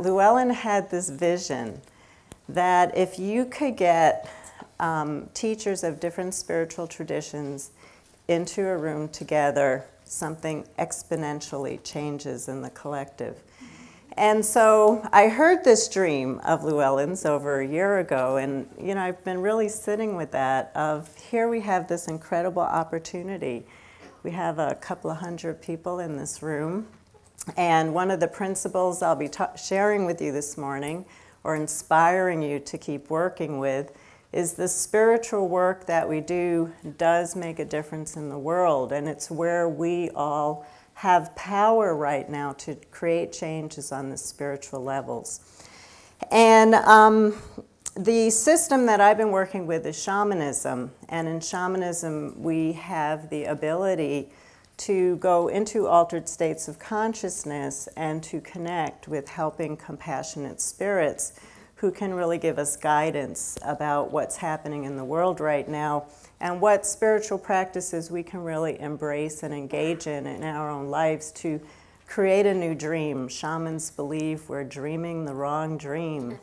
Llewellyn had this vision that if you could get teachers of different spiritual traditions into a room together, something exponentially changes in the collective. And so I heard this dream of Llewellyn's over a year ago, and you know, I've been really sitting with that of here we have this incredible opportunity. We have a couple of hundred people in this room, and one of the principles I'll be sharing with you this morning, or inspiring you to keep working with, is the spiritual work that we do does make a difference in the world, and it's where we all have power right now to create changes on the spiritual levels. And the system that I've been working with is shamanism. And in shamanism, we have the ability to go into altered states of consciousness and to connect with helping compassionate spirits who can really give us guidance about what's happening in the world right now and what spiritual practices we can really embrace and engage in our own lives to create a new dream. Shamans believe we're dreaming the wrong dream,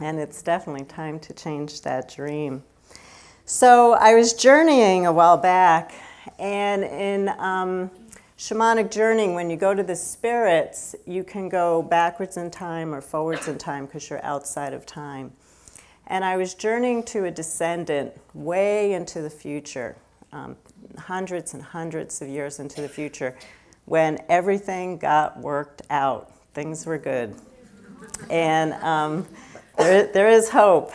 and it's definitely time to change that dream. So I was journeying a while back, and in shamanic journeying, when you go to the spirits, you can go backwards in time or forwards in time because you're outside of time. And I was journeying to a descendant way into the future, hundreds and hundreds of years into the future, when everything got worked out. Things were good. And there is hope.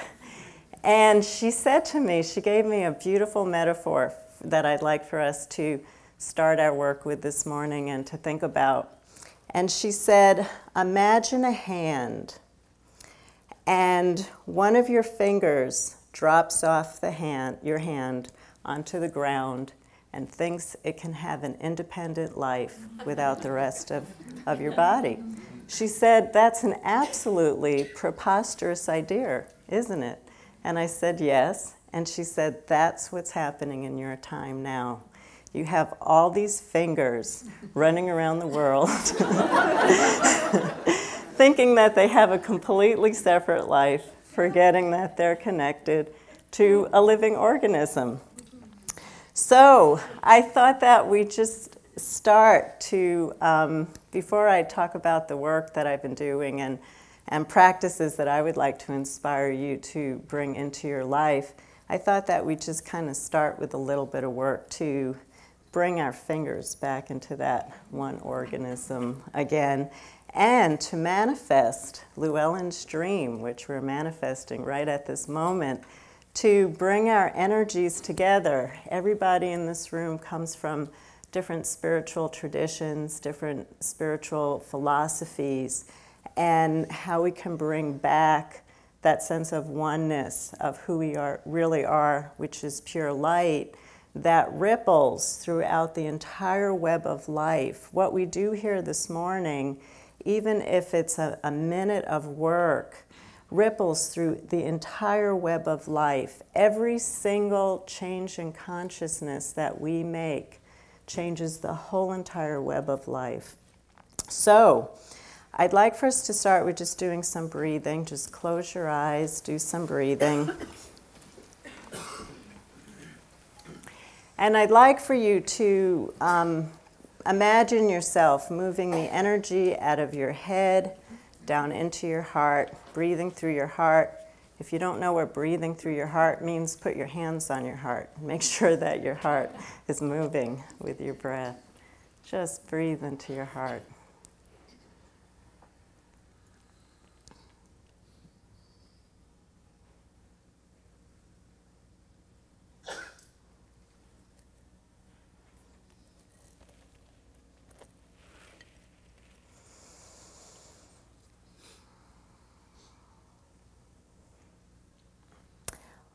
And she said to me, she gave me a beautiful metaphor that I'd like for us to start our work with this morning and to think about. And she said, imagine a hand, and one of your fingers drops off the hand, your hand onto the ground and thinks it can have an independent life without the rest of your body. She said, that's an absolutely preposterous idea, isn't it? And I said, yes. And she said, that's what's happening in your time now. You have all these fingers running around the world thinking that they have a completely separate life, forgetting that they're connected to a living organism. So I thought that we just start to, before I talk about the work that I've been doing and practices that I would like to inspire you to bring into your life, I thought that we just kind of start with a little bit of work to bring our fingers back into that one organism again, and to manifest Llewellyn's dream, which we're manifesting right at this moment, to bring our energies together. Everybody in this room comes from different spiritual traditions, different spiritual philosophies, and how we can bring back that sense of oneness of who we are, really are, which is pure light, that ripples throughout the entire web of life. What we do here this morning, even if it's a minute of work, ripples through the entire web of life. Every single change in consciousness that we make changes the whole entire web of life. So I'd like for us to start with just doing some breathing. Just close your eyes, do some breathing. And I'd like for you to imagine yourself moving the energy out of your head, down into your heart, breathing through your heart. If you don't know what breathing through your heart means, put your hands on your heart. Make sure that your heart is moving with your breath. Just breathe into your heart.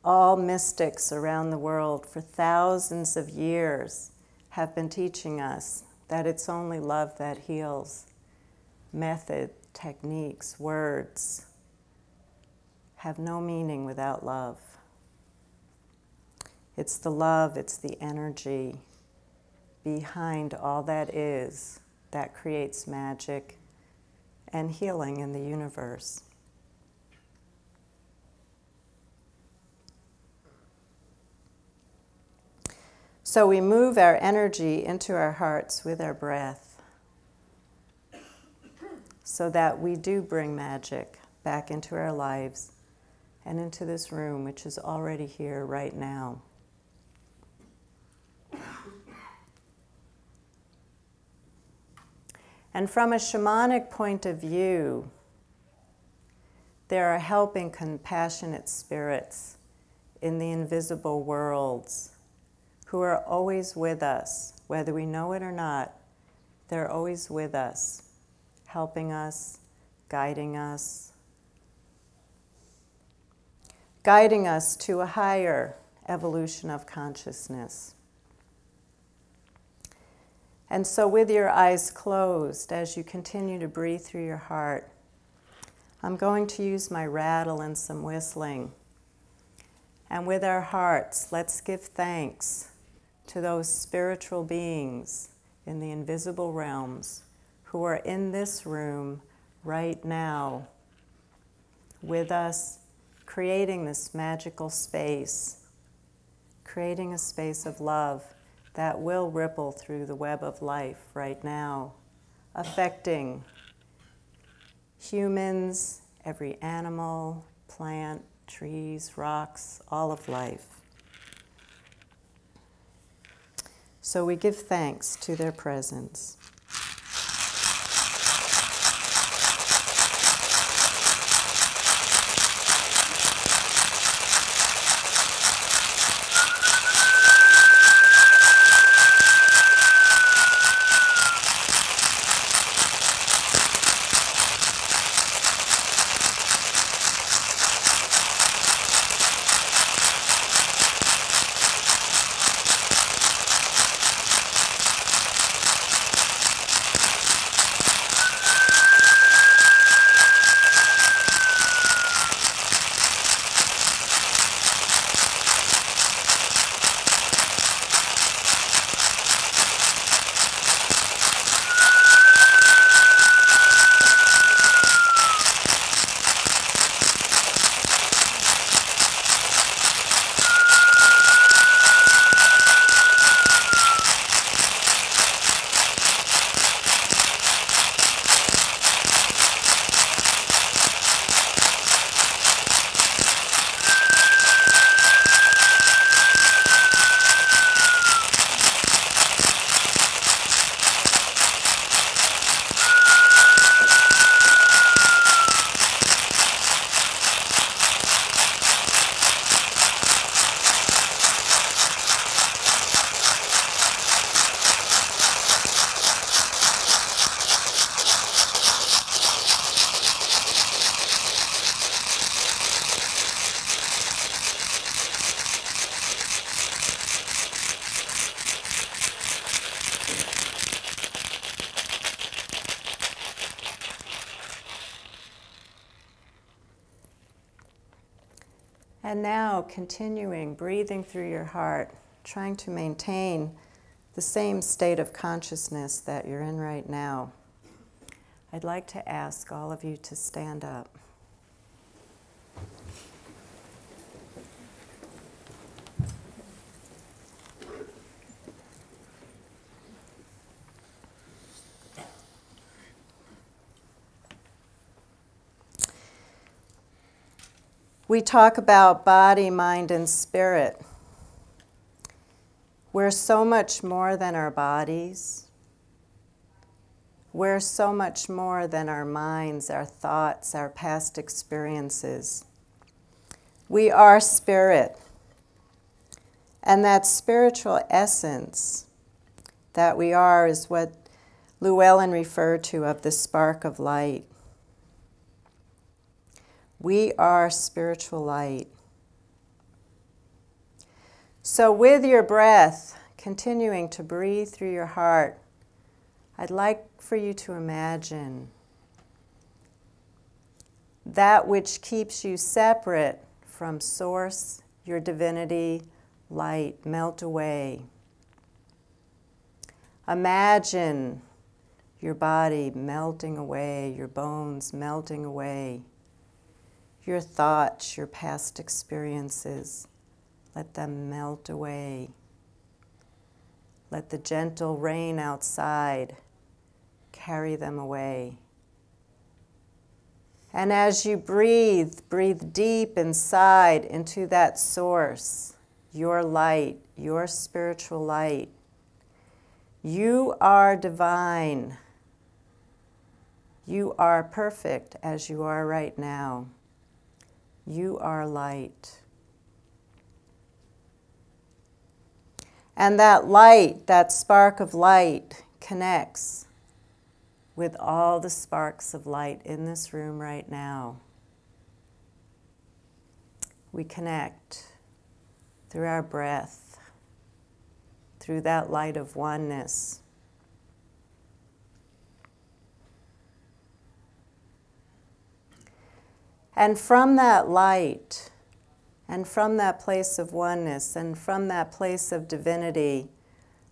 All mystics around the world for thousands of years have been teaching us that it's only love that heals. Method, techniques, words have no meaning without love. It's the love, it's the energy behind all that is that creates magic and healing in the universe. So we move our energy into our hearts with our breath so that we do bring magic back into our lives and into this room, which is already here right now. And from a shamanic point of view, there are helping, compassionate spirits in the invisible worlds who are always with us, whether we know it or not. They're always with us, helping us, guiding us to a higher evolution of consciousness. And so with your eyes closed, as you continue to breathe through your heart, I'm going to use my rattle and some whistling. And with our hearts, let's give thanks to those spiritual beings in the invisible realms who are in this room right now with us, creating this magical space, creating a space of love that will ripple through the web of life right now, affecting humans, every animal, plant, trees, rocks, all of life. So we give thanks to their presence. And now, continuing, breathing through your heart, trying to maintain the same state of consciousness that you're in right now, I'd like to ask all of you to stand up. We talk about body, mind, and spirit. We're so much more than our bodies. We're so much more than our minds, our thoughts, our past experiences. We are spirit. And that spiritual essence that we are is what Llewellyn referred to of the spark of light. We are spiritual light. So with your breath, continuing to breathe through your heart, I'd like for you to imagine that which keeps you separate from source, your divinity, light, melt away. Imagine your body melting away, your bones melting away, your thoughts, your past experiences, let them melt away. Let the gentle rain outside carry them away. And as you breathe, breathe deep inside into that source, your light, your spiritual light. You are divine. You are perfect as you are right now. You are light. And that light, that spark of light, connects with all the sparks of light in this room right now. We connect through our breath, through that light of oneness. And from that light, and from that place of oneness, and from that place of divinity,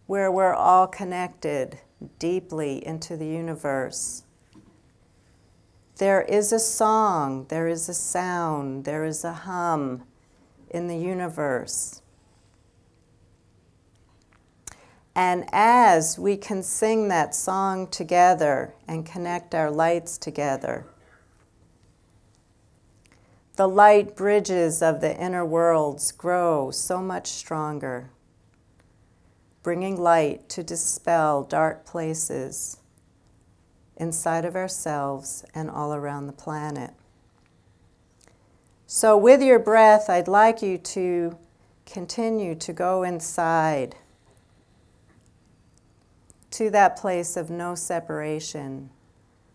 where we're all connected deeply into the universe, there is a song, there is a sound, there is a hum in the universe. And as we can sing that song together and connect our lights together, the light bridges of the inner worlds grow so much stronger, bringing light to dispel dark places inside of ourselves and all around the planet. So with your breath, I'd like you to continue to go inside to that place of no separation,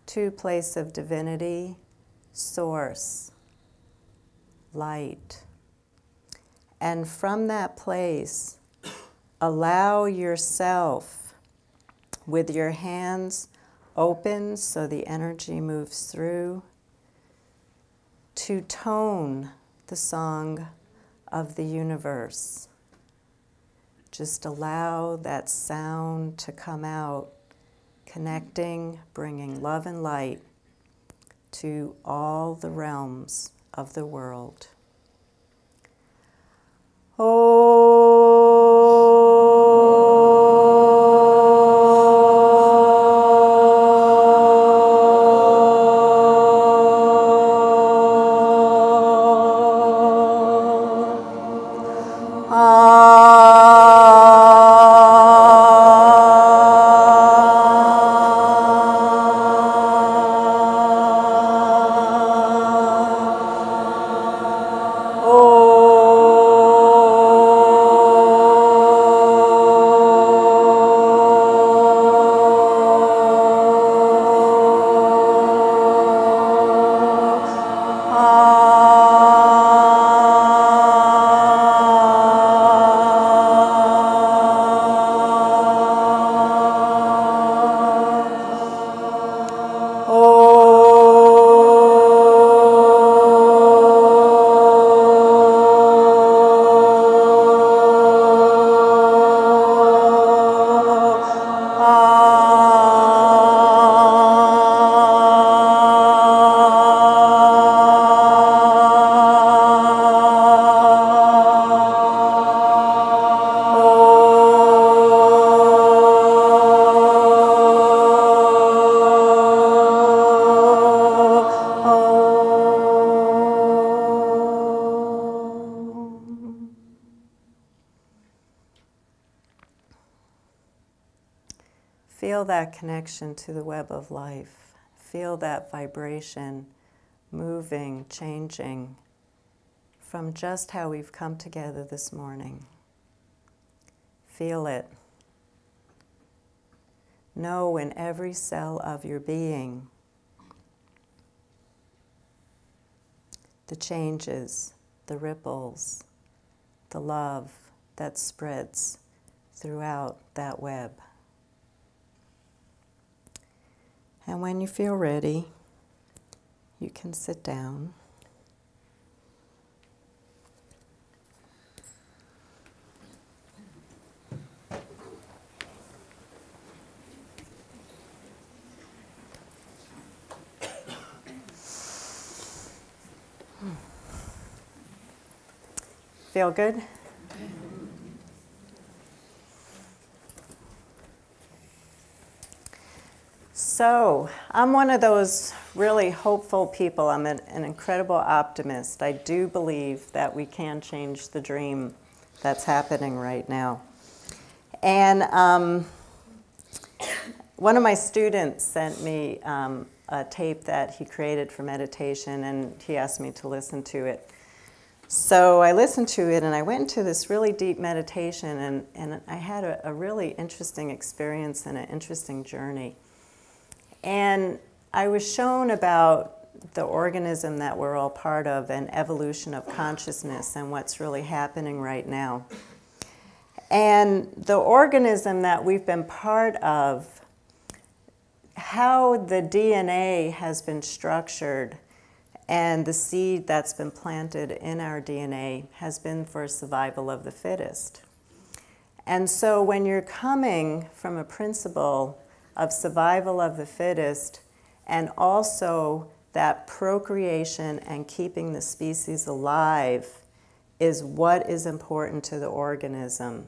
to place of divinity, source, light. And from that place, allow yourself with your hands open so the energy moves through to tone the song of the universe. Just allow that sound to come out, connecting, bringing love and light to all the realms of the world. Feel that connection to the web of life. Feel that vibration moving, changing from just how we've come together this morning. Feel it. Know in every cell of your being the changes, the ripples, the love that spreads throughout that web. And when you feel ready, you can sit down. Feel good? So I'm one of those really hopeful people. I'm an incredible optimist. I do believe that we can change the dream that's happening right now. And one of my students sent me a tape that he created for meditation, and he asked me to listen to it. So I listened to it, and I went into this really deep meditation, and I had a really interesting experience and an interesting journey. And I was shown about the organism that we're all part of and evolution of consciousness and what's really happening right now. And the organism that we've been part of, how the DNA has been structured and the seed that's been planted in our DNA has been for survival of the fittest. And so when you're coming from a principle of survival of the fittest, and also that procreation and keeping the species alive is what is important to the organism.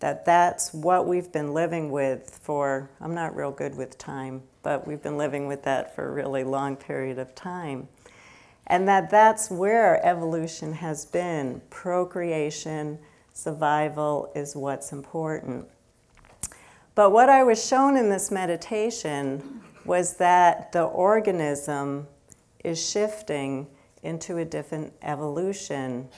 That's what we've been living with for, I'm not real good with time, but we've been living with that for a really long period of time. And that's where evolution has been. Procreation, survival is what's important. But what I was shown in this meditation was that the organism is shifting into a different evolution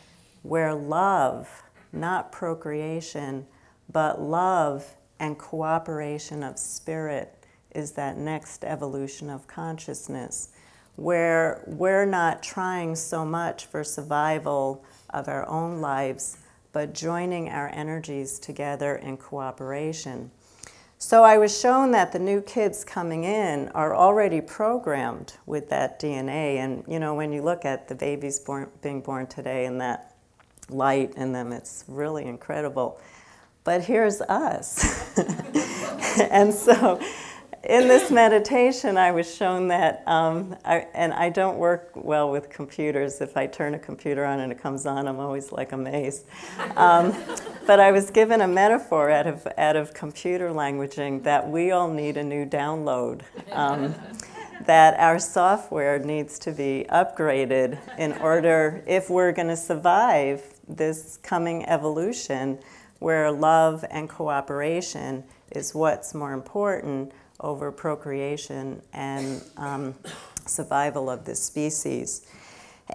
where love, not procreation, but love and cooperation of spirit is that next evolution of consciousness, where we're not trying so much for survival of our own lives, but joining our energies together in cooperation. So I was shown that the new kids coming in are already programmed with that DNA. And you know, when you look at the babies being born today and that light in them, it's really incredible. But here's us. And so in this meditation, I was shown that, and I don't work well with computers. If I turn a computer on and it comes on, I'm always like amazed. But I was given a metaphor out of computer languaging that we all need a new download, that our software needs to be upgraded in order, if we're going to survive this coming evolution where love and cooperation is what's more important over procreation and survival of this species.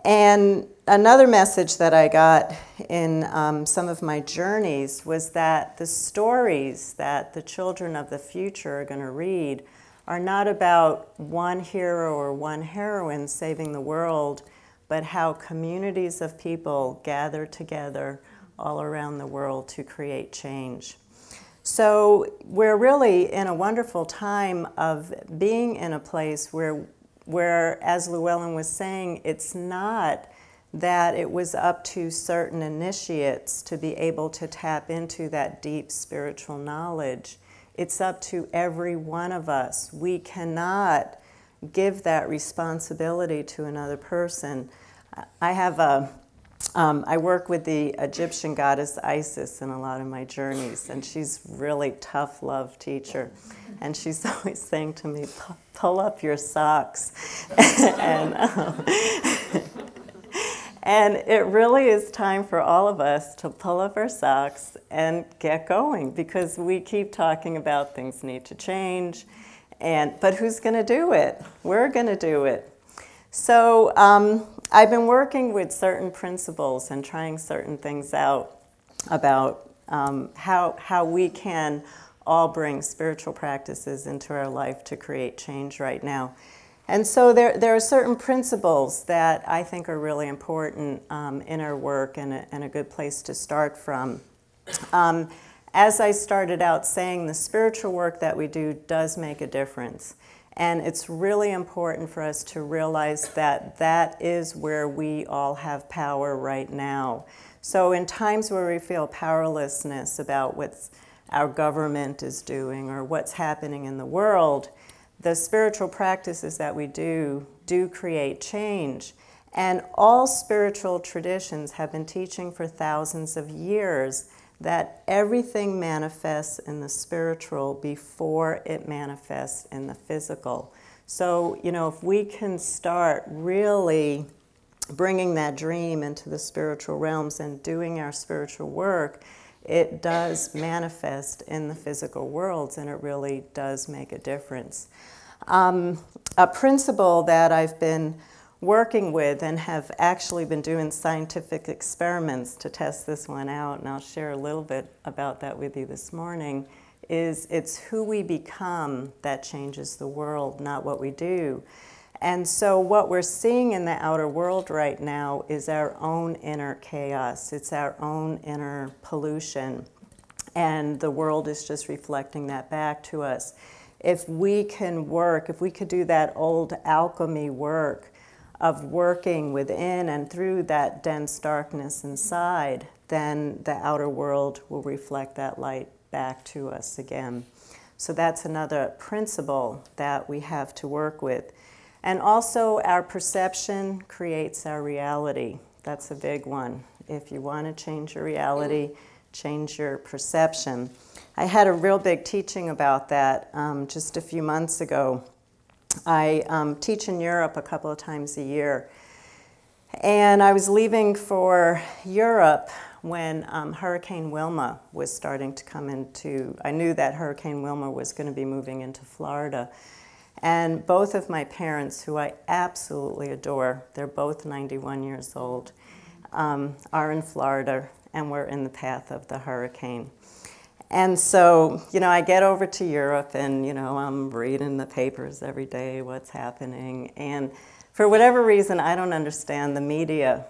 And another message that I got in some of my journeys was that the stories that the children of the future are going to read are not about one hero or one heroine saving the world, but how communities of people gather together all around the world to create change. So we're really in a wonderful time of being in a place where, as Llewellyn was saying, it's not that it was up to certain initiates to be able to tap into that deep spiritual knowledge. It's up to every one of us. We cannot give that responsibility to another person. I have I work with the Egyptian goddess Isis in a lot of my journeys, and she's really tough love teacher. And she's always saying to me, pull up your socks. And it really is time for all of us to pull up our socks and get going, because we keep talking about things need to change, but who's going to do it? We're going to do it. So I've been working with certain principles and trying certain things out about how we can all bring spiritual practices into our life to create change right now. And so there are certain principles that I think are really important in our work and a good place to start from. As I started out saying, the spiritual work that we do does make a difference. And it's really important for us to realize that that is where we all have power right now. So in times where we feel powerlessness about what our government is doing or what's happening in the world, the spiritual practices that we do create change. And all spiritual traditions have been teaching for thousands of years that everything manifests in the spiritual before it manifests in the physical. So, you know, if we can start really bringing that dream into the spiritual realms and doing our spiritual work, it does manifest in the physical worlds, and it really does make a difference. A principle that I've been working with and have actually been doing scientific experiments to test this one out, and I'll share a little bit about that with you this morning, is it's who we become that changes the world, not what we do. And so what we're seeing in the outer world right now is our own inner chaos. It's our own inner pollution, and the world is just reflecting that back to us. If we can work, if we could do that old alchemy work of working within and through that dense darkness inside, then the outer world will reflect that light back to us again. So that's another principle that we have to work with. And also, our perception creates our reality. That's a big one. If you want to change your reality, change your perception. I had a real big teaching about that just a few months ago. I teach in Europe a couple of times a year, and I was leaving for Europe when Hurricane Wilma was starting to come into, I knew that Hurricane Wilma was going to be moving into Florida, and both of my parents, who I absolutely adore, they're both 91 years old, are in Florida, and we're in the path of the hurricane. And so, you know, I get over to Europe and, you know, I'm reading the papers every day, what's happening. And for whatever reason, I don't understand, the media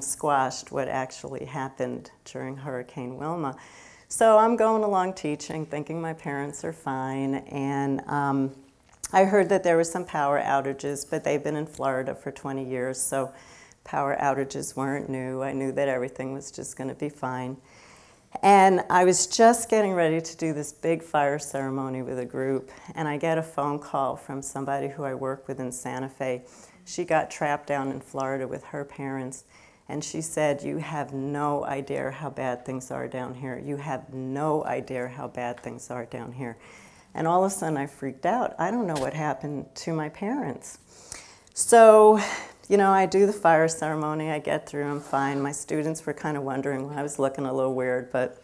squashed what actually happened during Hurricane Wilma. So I'm going along teaching, thinking my parents are fine. And I heard that there were some power outages, but they've been in Florida for 20 years. So power outages weren't new. I knew that everything was just going to be fine. And I was just getting ready to do this big fire ceremony with a group, and I get a phone call from somebody who I work with in Santa Fe. She got trapped down in Florida with her parents, and she said, "You have no idea how bad things are down here. You have no idea how bad things are down here." And all of a sudden I freaked out. I don't know what happened to my parents. So, you know, I do the fire ceremony, I get through, I'm fine. My students were kind of wondering, I was looking a little weird, but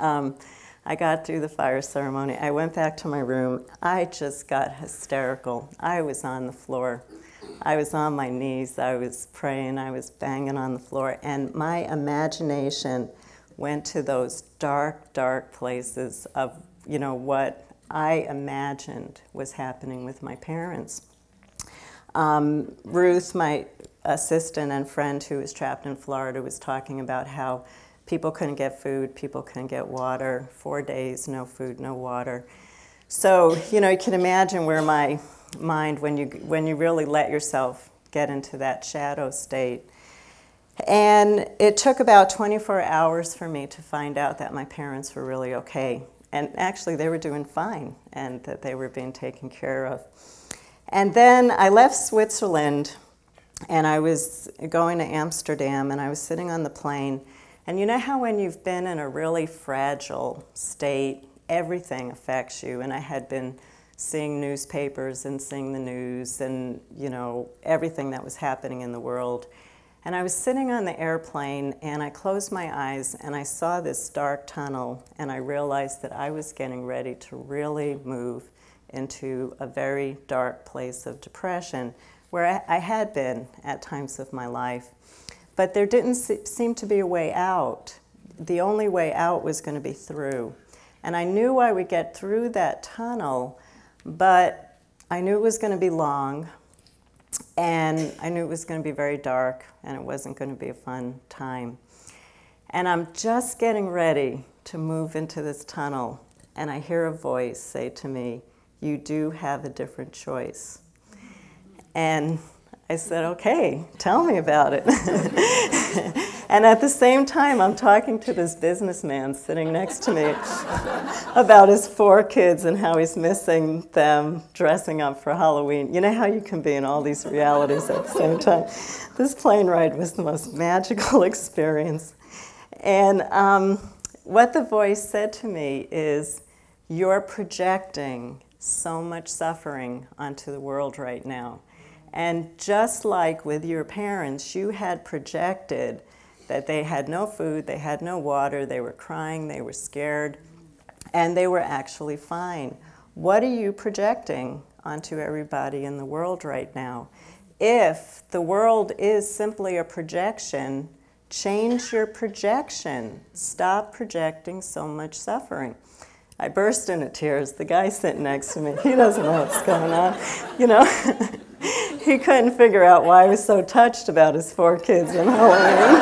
I got through the fire ceremony. I went back to my room. I just got hysterical. I was on the floor. I was on my knees. I was praying. I was banging on the floor. And my imagination went to those dark, dark places of, you know, what I imagined was happening with my parents. Ruth, my assistant and friend who was trapped in Florida, was talking about how people couldn't get food, people couldn't get water, 4 days, no food, no water. So, you know, you can imagine where my mind, when you really let yourself get into that shadow state. And it took about 24 hours for me to find out that my parents were really okay. And actually, they were doing fine, and that they were being taken care of. And then I left Switzerland, and I was going to Amsterdam, and I was sitting on the plane. And you know how when you've been in a really fragile state, everything affects you? And I had been seeing newspapers and seeing the news and, you know, everything that was happening in the world. And I was sitting on the airplane, and I closed my eyes, and I saw this dark tunnel, and I realized that I was getting ready to really move into a very dark place of depression, where I had been at times of my life. But there didn't seem to be a way out. The only way out was going to be through. And I knew I would get through that tunnel, but I knew it was going to be long, and I knew it was going to be very dark, and it wasn't going to be a fun time. And I'm just getting ready to move into this tunnel, and I hear a voice say to me, "You do have a different choice." And I said, okay, tell me about it. And at the same time, I'm talking to this businessman sitting next to me about his 4 kids and how he's missing them dressing up for Halloween. You know how you can be in all these realities at the same time. This plane ride was the most magical experience. And what the voice said to me is, you're projecting so much suffering onto the world right now. And just like with your parents, you had projected that they had no food, they had no water, they were crying, they were scared, and they were actually fine. What are you projecting onto everybody in the world right now? If the world is simply a projection, change your projection. Stop projecting so much suffering. I burst into tears. The guy sitting next to me, he doesn't know what's going on, you know. He couldn't figure out why I was so touched about his 4 kids in Halloween.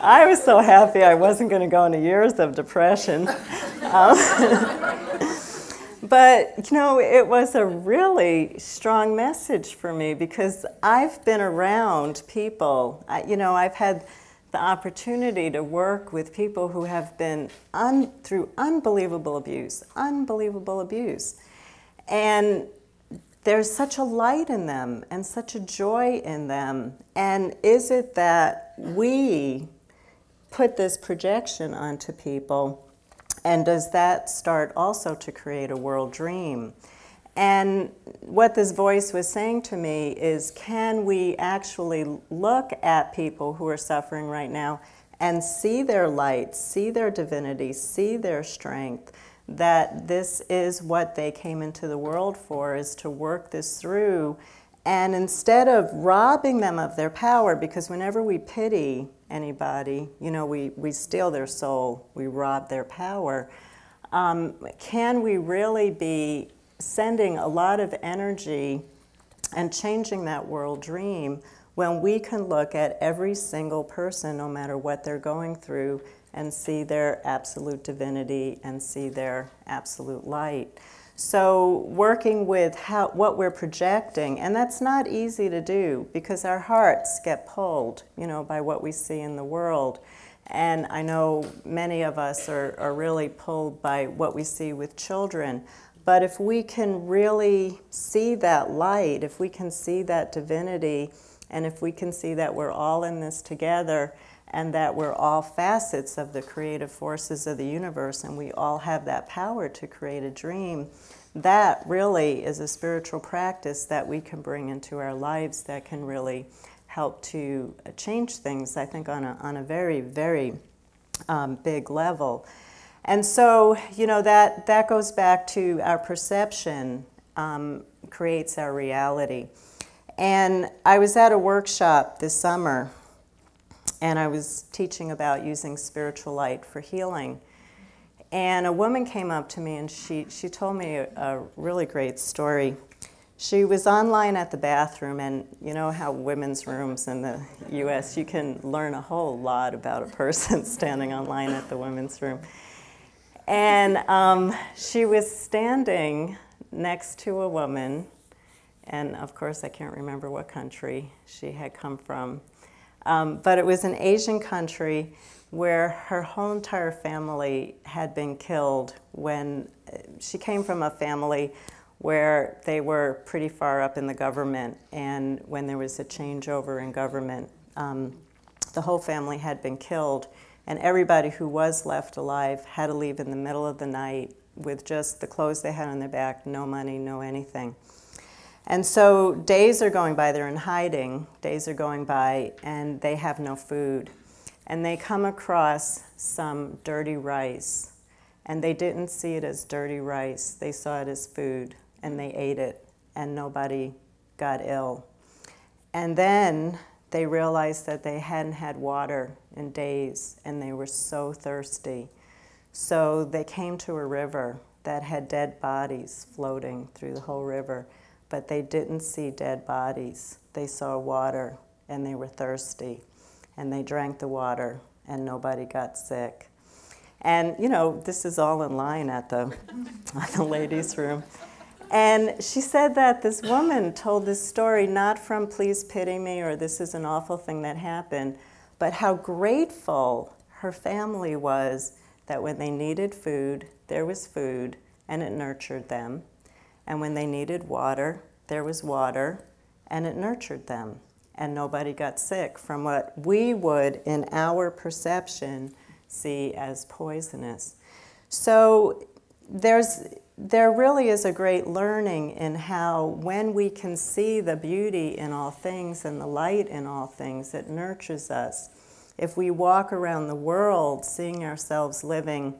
I was so happy I wasn't going to go into years of depression. But, you know, it was a really strong message for me because I've been around people. You know, I've had the opportunity to work with people who have been through unbelievable abuse. And there's such a light in them and such a joy in them. And is it that we put this projection onto people? And does that start also to create a world dream? And what this voice was saying to me is, can we actually look at people who are suffering right now and see their light, see their divinity, see their strength, that this is what they came into the world for, is to work this through. And instead of robbing them of their power, because whenever we pity anybody, you know, we steal their soul, we rob their power, can we really be sending a lot of energy and changing that world dream when we can look at every single person, no matter what they're going through, and see their absolute divinity and see their absolute light? So working with what we're projecting, and that's not easy to do because our hearts get pulled, you know, by what we see in the world. And I know many of us are really pulled by what we see with children. But if we can really see that light, if we can see that divinity, and if we can see that we're all in this together and that we're all facets of the creative forces of the universe and we all have that power to create a dream, that really is a spiritual practice that we can bring into our lives that can really help to change things, I think, on a very, very big level. And so, you know, that goes back to our perception creates our reality. And I was at a workshop this summer, and I was teaching about using spiritual light for healing. And a woman came up to me, and she told me a really great story. She was online at the bathroom, and you know how women's rooms in the U.S., you can learn a whole lot about a person standing online at the women's room. And she was standing next to a woman, and of course I can't remember what country she had come from, but it was an Asian country where her whole entire family had been killed when she came from a family where they were pretty far up in the government, and when there was a changeover in government, the whole family had been killed. And everybody who was left alive had to leave in the middle of the night with just the clothes they had on their back, no money, no anything. And so days are going by, they're in hiding, days are going by, and they have no food. And they come across some dirty rice, and they didn't see it as dirty rice, they saw it as food, and they ate it, and nobody got ill. And then they realized that they hadn't had water in days, and they were so thirsty. So they came to a river that had dead bodies floating through the whole river, but they didn't see dead bodies. They saw water, and they were thirsty, and they drank the water, and nobody got sick. And, you know, this is all in line at the, ladies' room. And she said that this woman told this story not from "please pity me" or "this is an awful thing that happened," but how grateful her family was that when they needed food, there was food, and it nurtured them. And when they needed water, there was water, and it nurtured them. And nobody got sick from what we would, in our perception, see as poisonous. So there really is a great learning in how, when we can see the beauty in all things and the light in all things, it nurtures us. If we walk around the world seeing ourselves living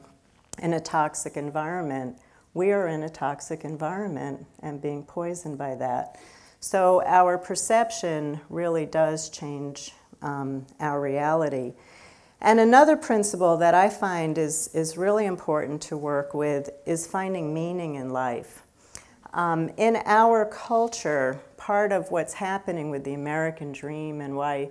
in a toxic environment, we are in a toxic environment and being poisoned by that. So our perception really does change our reality. And another principle that I find is really important to work with is finding meaning in life. In our culture, part of what's happening with the American dream and why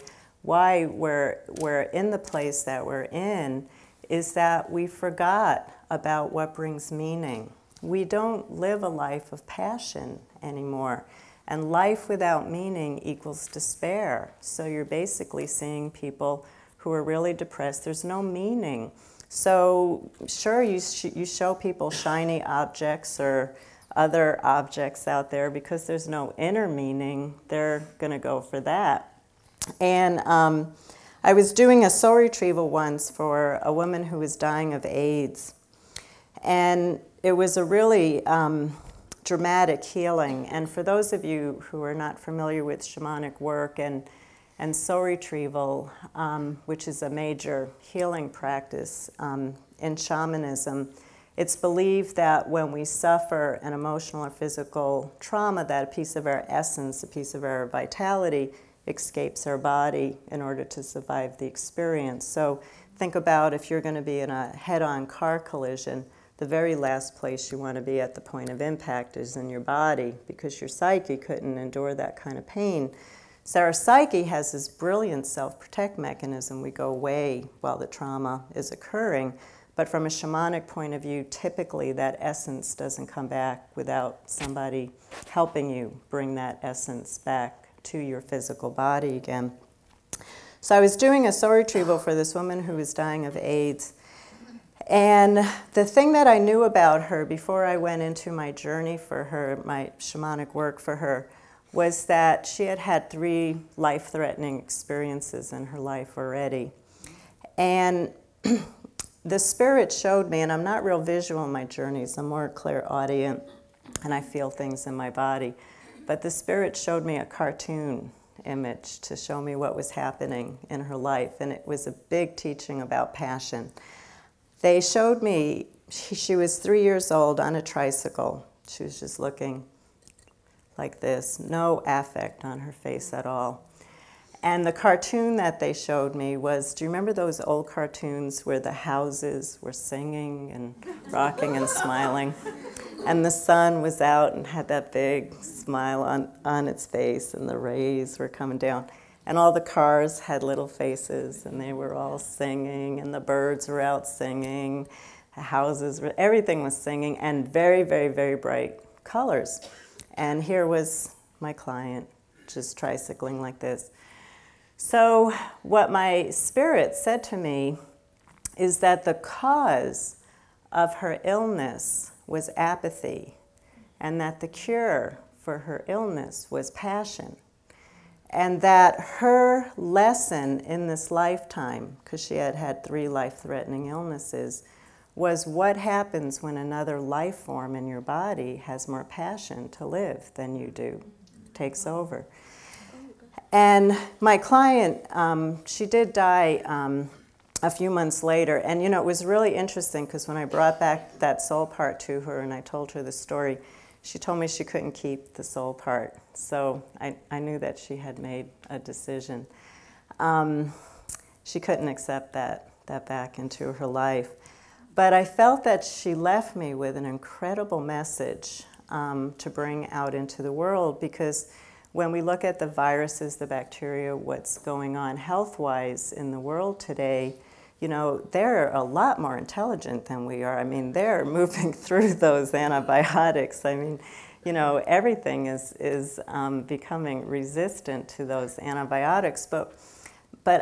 we're in the place that we're in is that we forgot about what brings meaning. We don't live a life of passion anymore. And life without meaning equals despair. So you're basically seeing people who are really depressed. There's no meaning. So sure, you show people shiny objects or other objects out there because there's no inner meaning. They're going to go for that. And I was doing a soul retrieval once for a woman who was dying of AIDS. And it was a really dramatic healing. And for those of you who are not familiar with shamanic work and soul retrieval, which is a major healing practice in shamanism, it's believed that when we suffer an emotional or physical trauma, that a piece of our essence, a piece of our vitality, escapes our body in order to survive the experience. So think about if you're going to be in a head-on car collision, the very last place you want to be at the point of impact is in your body, because your psyche couldn't endure that kind of pain. So our psyche has this brilliant self-protect mechanism. We go away while the trauma is occurring. But from a shamanic point of view, typically that essence doesn't come back without somebody helping you bring that essence back to your physical body again. So I was doing a soul retrieval for this woman who was dying of AIDS. And the thing that I knew about her before I went into my journey for her, my shamanic work for her, was that she had had 3 life-threatening experiences in her life already. And the spirit showed me, and I'm not real visual in my journeys, I'm more clairaudient, and I feel things in my body. But the spirit showed me a cartoon image to show me what was happening in her life, and it was a big teaching about passion. They showed me, she was 3 years old on a tricycle. She was just looking like this, no affect on her face at all. And the cartoon that they showed me was, do you remember those old cartoons where the houses were singing and rocking and smiling? And the sun was out and had that big smile on its face, and the rays were coming down. And all the cars had little faces, and they were all singing, and the birds were out singing, the houses were, everything was singing, and very, very, very bright colors. And here was my client, just tricycling like this. So what my spirit said to me is that the cause of her illness was apathy, and that the cure for her illness was passion. And that her lesson in this lifetime, because she had had 3 life-threatening illnesses, was what happens when another life form in your body has more passion to live than you do, takes over. And my client, she did die a few months later. And you know, it was really interesting, because when I brought back that soul part to her and I told her the story, she told me she couldn't keep the soul part. So I knew that she had made a decision. She couldn't accept that back into her life. But I felt that she left me with an incredible message to bring out into the world, because when we look at the viruses, the bacteria, what's going on health-wise in the world today, you know, they're a lot more intelligent than we are. I mean, they're moving through those antibiotics. I mean, you know, everything is becoming resistant to those antibiotics. But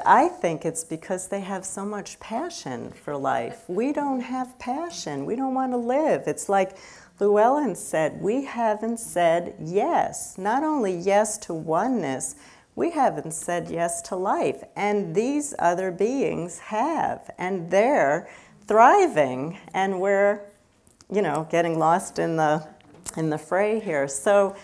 I think it's because they have so much passion for life. We don't have passion. We don't want to live. It's like Llewellyn said, we haven't said yes. Not only yes to oneness, we haven't said yes to life. And these other beings have, and they're thriving, and we're, you know, getting lost in the fray here. So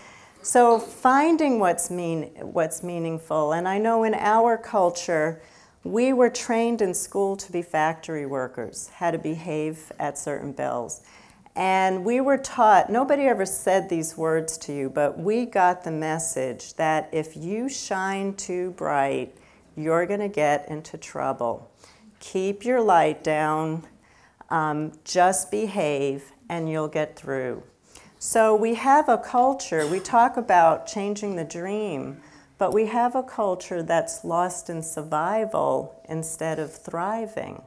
finding what's meaningful, and I know in our culture, we were trained in school to be factory workers, how to behave at certain bells. And we were taught, nobody ever said these words to you, but we got the message that if you shine too bright, you're going to get into trouble. Keep your light down, just behave, and you'll get through. So we have a culture, we talk about changing the dream, but we have a culture that's lost in survival instead of thriving.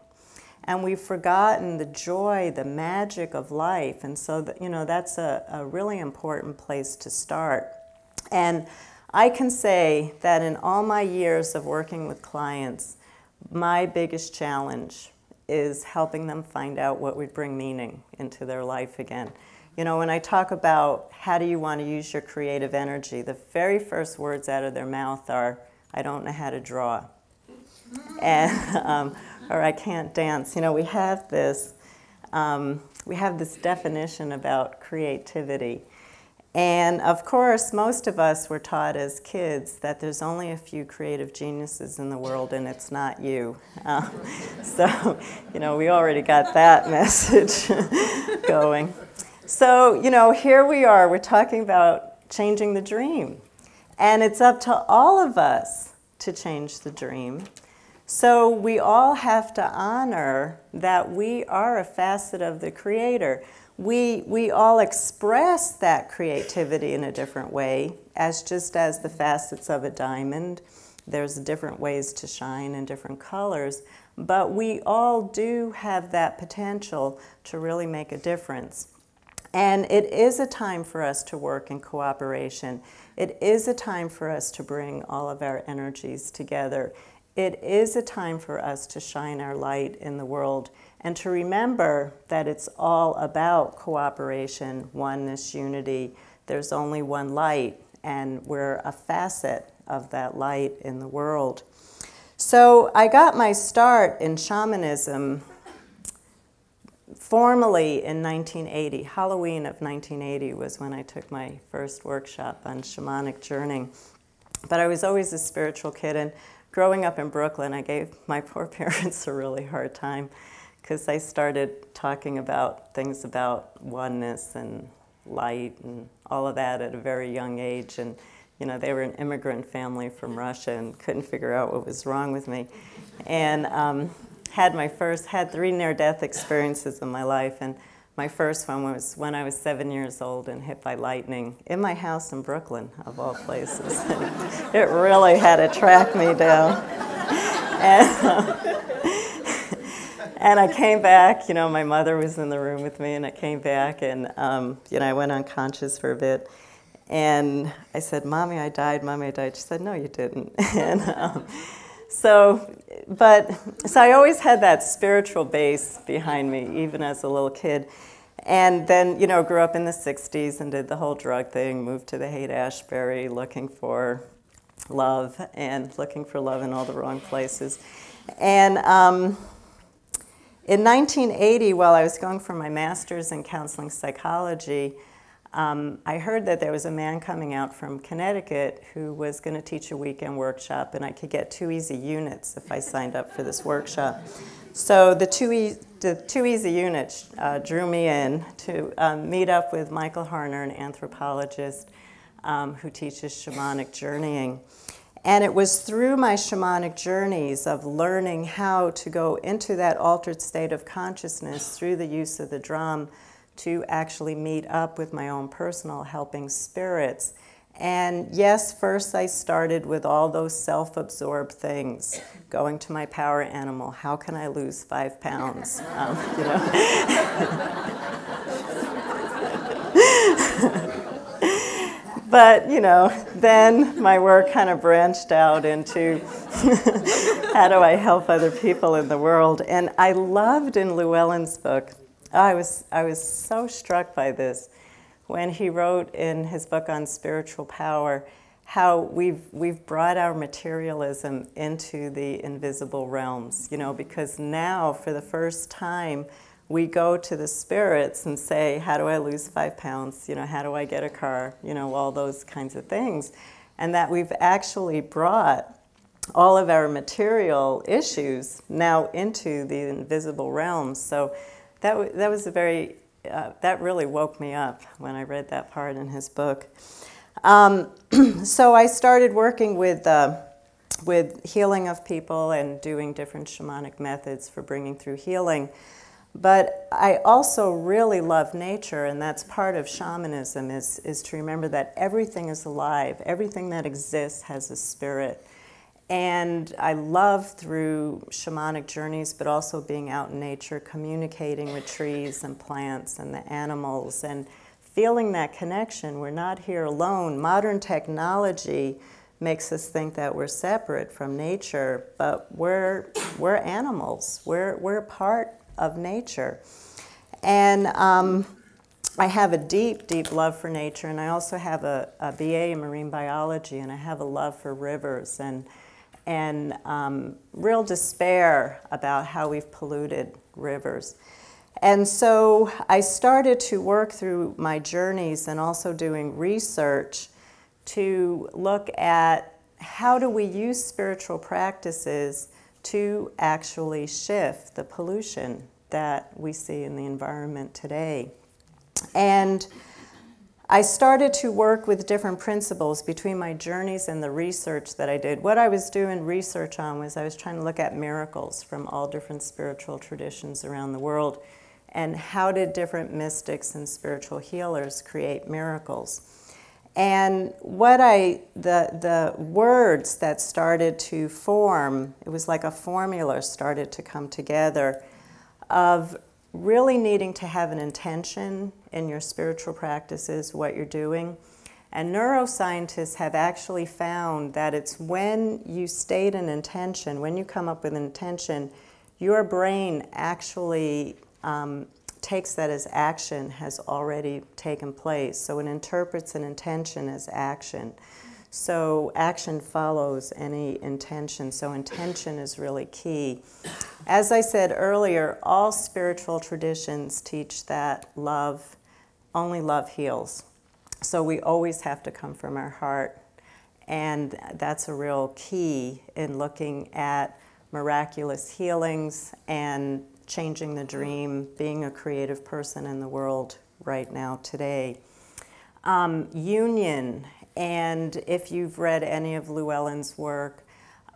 And we've forgotten the joy, the magic of life. And so, you know, that's a really important place to start. And I can say that in all my years of working with clients, my biggest challenge is helping them find out what would bring meaning into their life again. You know, when I talk about how do you want to use your creative energy, the very first words out of their mouth are, I don't know how to draw, and, or I can't dance. You know, we have this definition about creativity. And of course, most of us were taught as kids that there's only a few creative geniuses in the world, and it's not you. So, you know, we already got that message going. So, you know, here we are, we're talking about changing the dream. And it's up to all of us to change the dream. So we all have to honor that we are a facet of the Creator. We all express that creativity in a different way, as just as the facets of a diamond. There's different ways to shine and different colors. But we all do have that potential to really make a difference. And it is a time for us to work in cooperation. It is a time for us to bring all of our energies together. It is a time for us to shine our light in the world and to remember that it's all about cooperation, oneness, unity. There's only one light, and we're a facet of that light in the world. So I got my start in shamanism formally in 1980. Halloween of 1980 was when I took my first workshop on shamanic journeying. But I was always a spiritual kid, and growing up in Brooklyn, I gave my poor parents a really hard time because I started talking about things about oneness and light and all of that at a very young age. And you know, they were an immigrant family from Russia and couldn't figure out what was wrong with me. And had three near-death experiences in my life, and my first one was when I was 7 years old and hit by lightning in my house in Brooklyn, of all places. And it really had to track me down. And I came back, you know, my mother was in the room with me, and I came back, and you know, I went unconscious for a bit. And I said, Mommy, I died, Mommy, I died. She said, no, you didn't. And, So I always had that spiritual base behind me, even as a little kid. And then, you know, grew up in the 60s and did the whole drug thing, moved to the Haight-Ashbury looking for love in all the wrong places. And in 1980, while I was going for my master's in counseling psychology, I heard that there was a man coming out from Connecticut who was going to teach a weekend workshop, and I could get 2 easy units if I signed up for this workshop. So the two easy units drew me in to meet up with Michael Harner, an anthropologist who teaches shamanic journeying. And it was through my shamanic journeys of learning how to go into that altered state of consciousness through the use of the drum to actually meet up with my own personal helping spirits And yes, first I started with all those self-absorbed things, going to my power animal. How can I lose 5 pounds? You know. But, you know, then my work kind of branched out into how do I help other people in the world? And I loved in Llewellyn's book, I was so struck by this, when he wrote in his book on spiritual power how we've brought our materialism into the invisible realms, you know, because now for the first time we go to the spirits and say, how do I lose 5 pounds? You know, how do I get a car? You know, all those kinds of things. And that we've actually brought all of our material issues now into the invisible realms. So that was a very... that really woke me up when I read that part in his book. So I started working with healing of people and doing different shamanic methods for bringing through healing. But I also really love nature, and that's part of shamanism, is to remember that everything is alive. Everything that exists has a spirit. And I love through shamanic journeys, but also being out in nature, communicating with trees and plants and the animals and feeling that connection. We're not here alone. Modern technology makes us think that we're separate from nature, but we're animals. We're part of nature. And I have a deep, deep love for nature, and I also have a BA in marine biology, and I have a love for rivers and real despair about how we've polluted rivers. And so I started to work through my journeys and also doing research to look at how do we use spiritual practices to actually shift the pollution that we see in the environment today. And I started to work with different principles between my journeys and the research that I did. What I was doing research on was I was trying to look at miracles from all different spiritual traditions around the world, and how did different mystics and spiritual healers create miracles. And what the words that started to form, it was like a formula started to come together of really needing to have an intention in your spiritual practices, what you're doing. And neuroscientists have actually found that it's when you state an intention, when you come up with an intention, your brain actually takes that as action has already taken place. So it interprets an intention as action. So action follows any intention, so intention is really key. As I said earlier, all spiritual traditions teach that love, only love heals. So we always have to come from our heart, and that's a real key in looking at miraculous healings and changing the dream, being a creative person in the world right now today. Union. And if you've read any of Llewellyn's work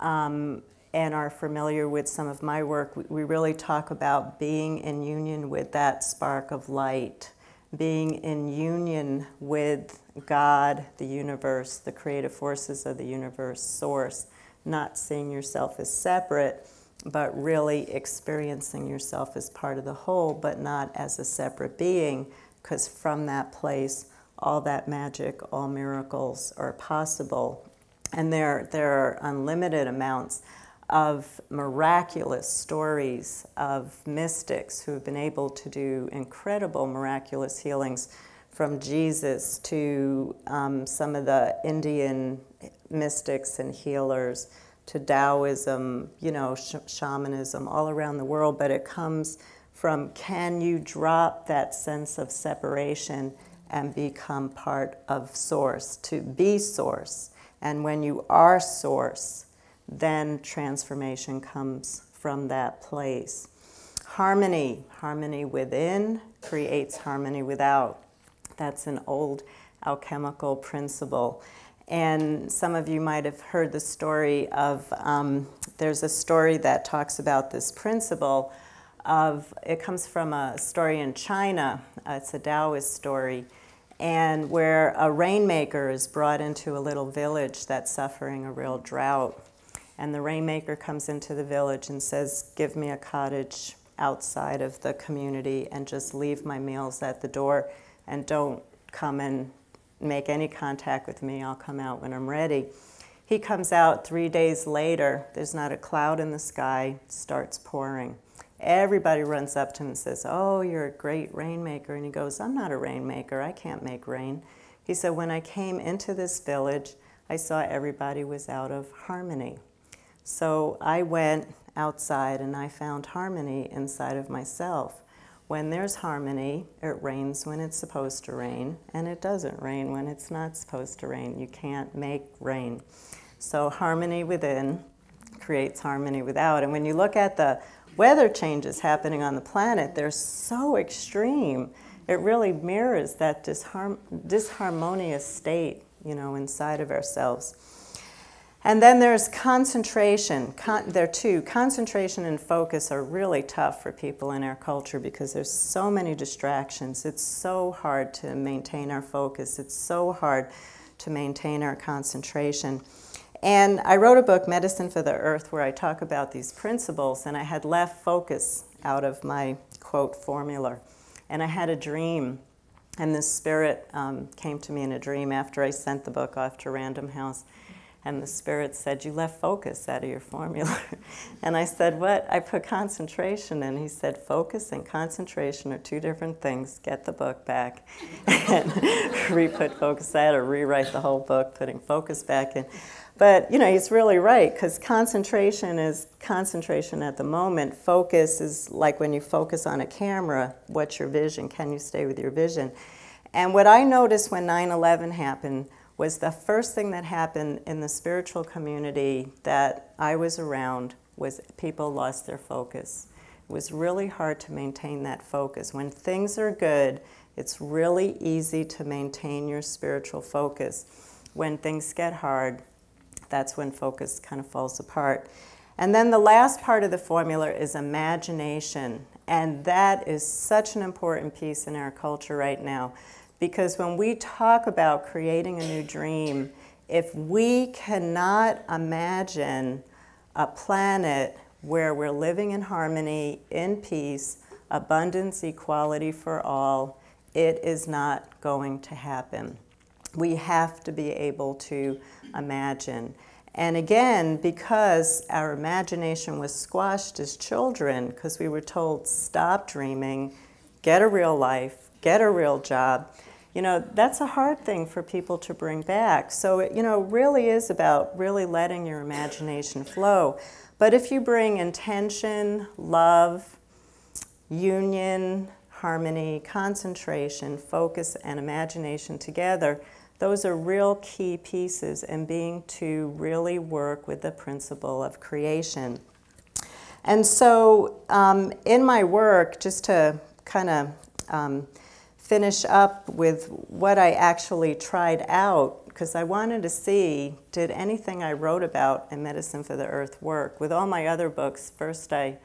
and are familiar with some of my work, we really talk about being in union with that spark of light, being in union with God, the universe, the creative forces of the universe, source, not seeing yourself as separate, but really experiencing yourself as part of the whole, but not as a separate being, because from that place, all that magic, all miracles are possible. And there are unlimited amounts of miraculous stories of mystics who have been able to do incredible miraculous healings, from Jesus to some of the Indian mystics and healers, to Taoism, you know, shamanism, all around the world. But it comes from, can you drop that sense of separation and become part of source, to be source. And when you are source, then transformation comes from that place. Harmony, harmony within creates harmony without. That's an old alchemical principle. And some of you might have heard the story of, there's a story that talks about this principle of, it comes from a story in China. It's a Taoist story. and where a rainmaker is brought into a little village that's suffering a real drought. And the rainmaker comes into the village and says, give me a cottage outside of the community and just leave my meals at the door and don't come and make any contact with me. I'll come out when I'm ready. He comes out 3 days later. There's not a cloud in the sky. Starts pouring. Everybody runs up to him and says, oh, you're a great rainmaker. And he goes, I'm not a rainmaker. I can't make rain. He said, when I came into this village, I saw everybody was out of harmony. So I went outside and I found harmony inside of myself. When there's harmony, it rains when it's supposed to rain, and it doesn't rain when it's not supposed to rain. You can't make rain. So harmony within creates harmony without. And when you look at the weather changes happening on the planet, they're so extreme. It really mirrors that disharmonious state, you know, inside of ourselves. And then there's concentration. Concentration and focus are really tough for people in our culture because there's so many distractions. It's so hard to maintain our focus. It's so hard to maintain our concentration. And I wrote a book, Medicine for the Earth, where I talk about these principles, and I had left focus out of my, quote, formula. And I had a dream, and this spirit came to me in a dream after I sent the book off to Random House. And the spirit said, you left focus out of your formula. And I said, what? I put concentration in. He said, focus and concentration are two different things. Get the book back and re-put focus out, or rewrite the whole book, putting focus back in. But, you know, he's really right, because concentration is concentration at the moment. Focus is like when you focus on a camera, what's your vision? Can you stay with your vision? And what I noticed when 9/11 happened was the first thing that happened in the spiritual community that I was around was people lost their focus. It was really hard to maintain that focus. When things are good, it's really easy to maintain your spiritual focus. When things get hard, that's when focus kind of falls apart. And then the last part of the formula is imagination. And that is such an important piece in our culture right now. Because when we talk about creating a new dream, if we cannot imagine a planet where we're living in harmony, in peace, abundance, equality for all, it is not going to happen. We have to be able to imagine. And again, because our imagination was squashed as children, because we were told, stop dreaming, get a real life, get a real job, you know, that's a hard thing for people to bring back. So it, you know, really is about really letting your imagination flow. But if you bring intention, love, union, harmony, concentration, focus, and imagination together, those are real key pieces in being to really work with the principle of creation. And so in my work, just to kind of finish up with what I actually tried out, because I wanted to see, did anything I wrote about in Medicine for the Earth work? With all my other books, first I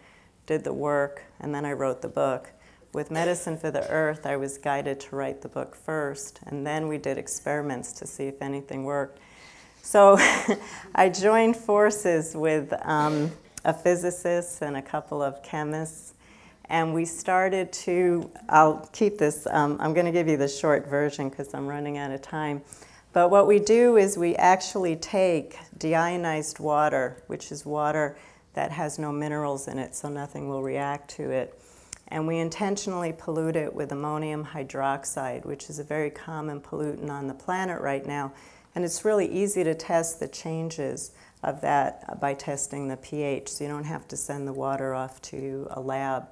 did the work and then I wrote the book. With Medicine for the Earth, I was guided to write the book first, and then we did experiments to see if anything worked. So I joined forces with a physicist and a couple of chemists. And we started to, I'll keep this, I'm going to give you the short version because I'm running out of time. But what we do is we actually take deionized water, which is water that has no minerals in it, so nothing will react to it. And we intentionally pollute it with ammonium hydroxide, which is a very common pollutant on the planet right now. And it's really easy to test the changes of that by testing the pH, so you don't have to send the water off to a lab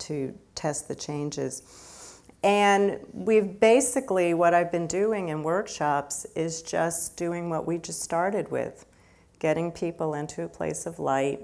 to test the changes. And we've basically, what I've been doing in workshops is just doing what we just started with, getting people into a place of light,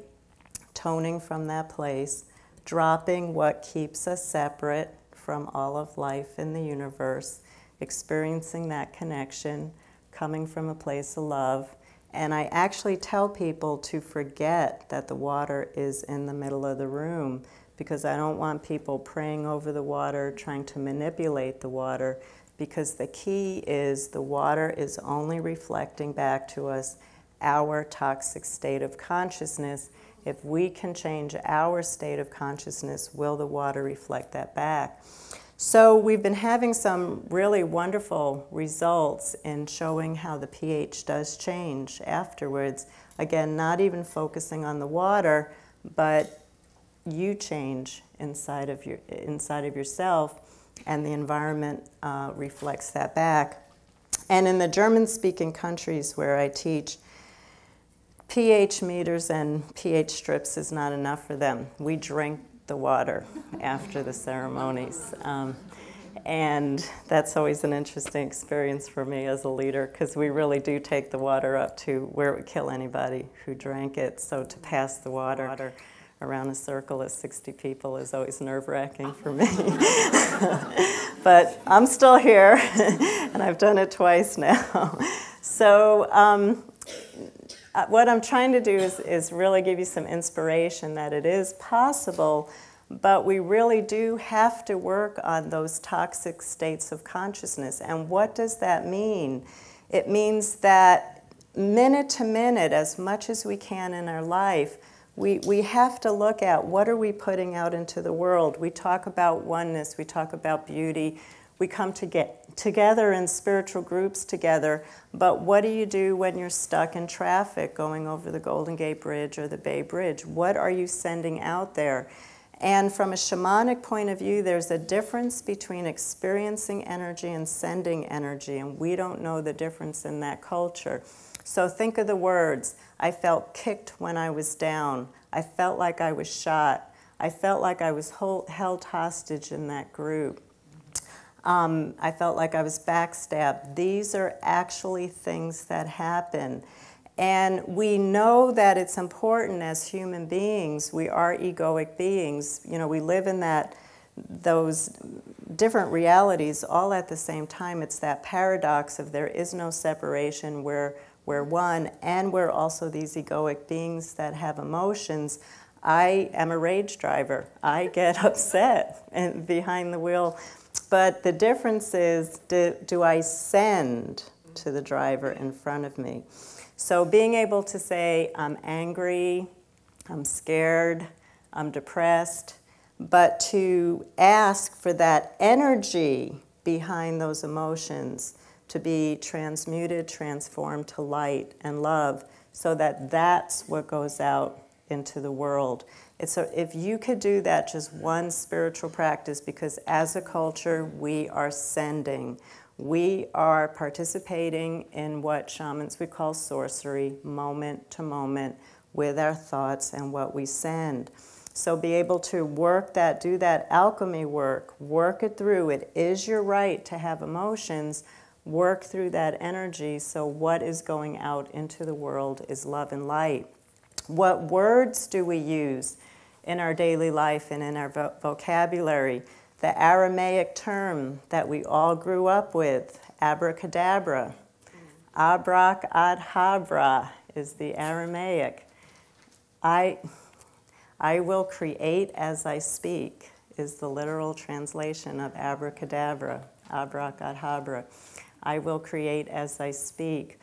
toning from that place, dropping what keeps us separate from all of life in the universe, experiencing that connection, coming from a place of love. And I actually tell people to forget that the water is in the middle of the room, because I don't want people praying over the water, trying to manipulate the water. because the key is the water is only reflecting back to us our toxic state of consciousness. If we can change our state of consciousness, will the water reflect that back? So we've been having some really wonderful results in showing how the pH does change afterwards. Again, not even focusing on the water, but you change inside of yourself, and the environment reflects that back. And in the German-speaking countries where I teach, pH meters and pH strips is not enough for them. We drink the water after the ceremonies. And that's always an interesting experience for me as a leader, because we really do take the water up to where it would kill anybody who drank it. So to pass the water around a circle of 60 people is always nerve-wracking for me. But I'm still here, and I've done it twice now. So what I'm trying to do is really give you some inspiration that it is possible, but we really do have to work on those toxic states of consciousness. And what does that mean? It means that minute to minute, as much as we can in our life, we have to look at what are we putting out into the world. We talk about oneness, we talk about beauty, we come to get together in spiritual groups together, but what do you do when you're stuck in traffic going over the Golden Gate Bridge or the Bay Bridge? What are you sending out there? And from a shamanic point of view, there's a difference between experiencing energy and sending energy, and we don't know the difference in that culture. So think of the words, I felt kicked when I was down, I felt like I was shot, I felt like I was held hostage in that group. I felt like I was backstabbed. These are actually things that happen. And we know that it's important as human beings. We are egoic beings. You know, we live in those different realities all at the same time. It's that paradox of there is no separation. We're one, and we're also these egoic beings that have emotions. I am a rage driver. I get upset and behind the wheel. But the difference is, do I send to the driver in front of me? So being able to say, I'm angry, I'm scared, I'm depressed, but to ask for that energy behind those emotions to be transmuted, transformed to light and love, so that that's what goes out into the world. And so if you could do that, just one spiritual practice, because as a culture, we are sending. We are participating in what shamans would call sorcery, moment to moment, with our thoughts and what we send. So be able to work that, do that alchemy work, work it through. It is your right to have emotions. Work through that energy, so what is going out into the world is love and light. What words do we use in our daily life and in our vocabulary? The Aramaic term that we all grew up with, abracadabra. Abrak adhabra is the Aramaic. I will create as I speak is the literal translation of abracadabra, abrak adhabra. I will create as I speak.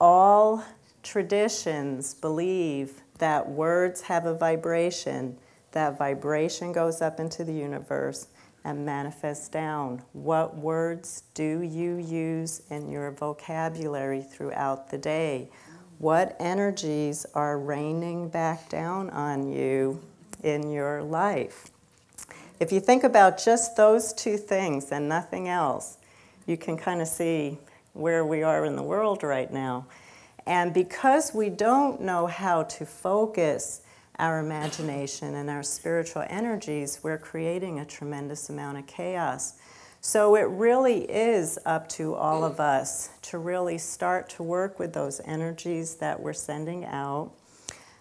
All traditions believe that words have a vibration. That vibration goes up into the universe and manifests down. What words do you use in your vocabulary throughout the day? What energies are raining back down on you in your life? If you think about just those two things and nothing else, you can kind of see where we are in the world right now. And because we don't know how to focus our imagination and our spiritual energies, we're creating a tremendous amount of chaos. So it really is up to all of us to really start to work with those energies that we're sending out,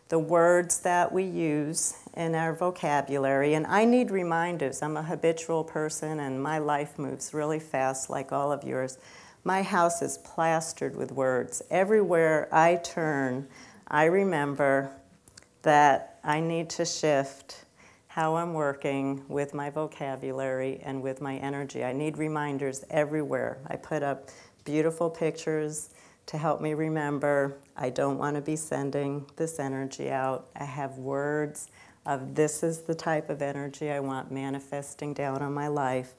the words that we use in our vocabulary. And I need reminders. I'm a habitual person, and my life moves really fast like all of yours. My house is plastered with words. Everywhere I turn, I remember that I need to shift, how I'm working with my vocabulary and with my energy. I need reminders everywhere. I put up beautiful pictures to help me remember. I don't want to be sending this energy out. I have words of this is the type of energy I want manifesting down on my life.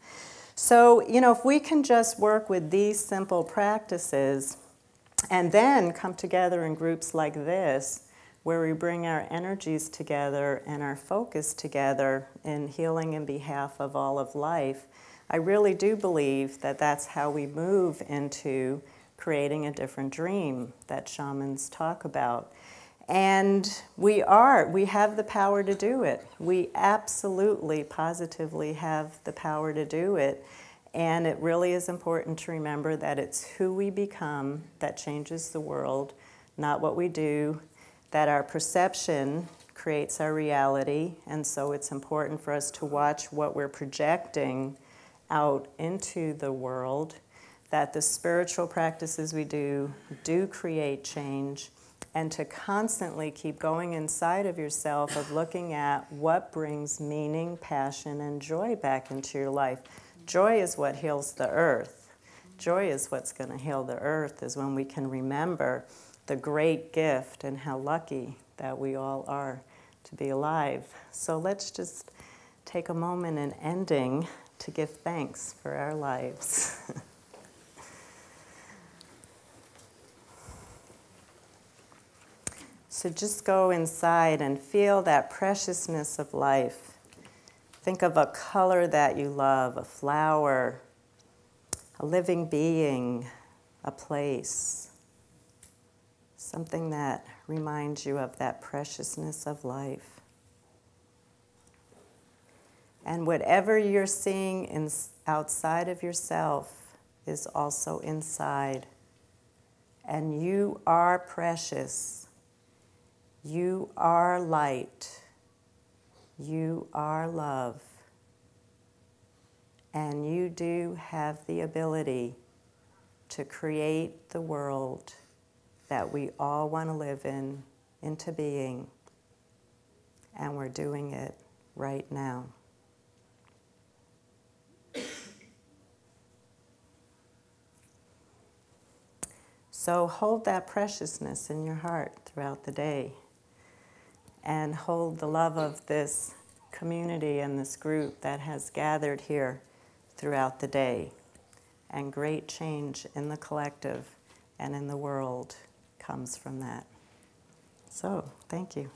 So, you know, if we can just work with these simple practices and then come together in groups like this, where we bring our energies together and our focus together in healing in behalf of all of life, I really do believe that that's how we move into creating a different dream that shamans talk about. And we have the power to do it. We absolutely, positively have the power to do it. And it really is important to remember that it's who we become that changes the world, not what we do, that our perception creates our reality, and so it's important for us to watch what we're projecting out into the world, that the spiritual practices we do create change, and to constantly keep going inside of yourself of looking at what brings meaning, passion, and joy back into your life. Joy is what heals the earth. Joy is what's going to heal the earth, is when we can remember the great gift and how lucky that we all are to be alive. So let's just take a moment in ending to give thanks for our lives. So just go inside and feel that preciousness of life. Think of a color that you love, a flower, a living being, a place. Something that reminds you of that preciousness of life. And whatever you're seeing outside of yourself is also inside. And you are precious. You are light. You are love. And you do have the ability to create the world that we all want to live in, into being, and we're doing it right now. So hold that preciousness in your heart throughout the day, and hold the love of this community and this group that has gathered here throughout the day, and great change in the collective and in the world comes from that. So, thank you.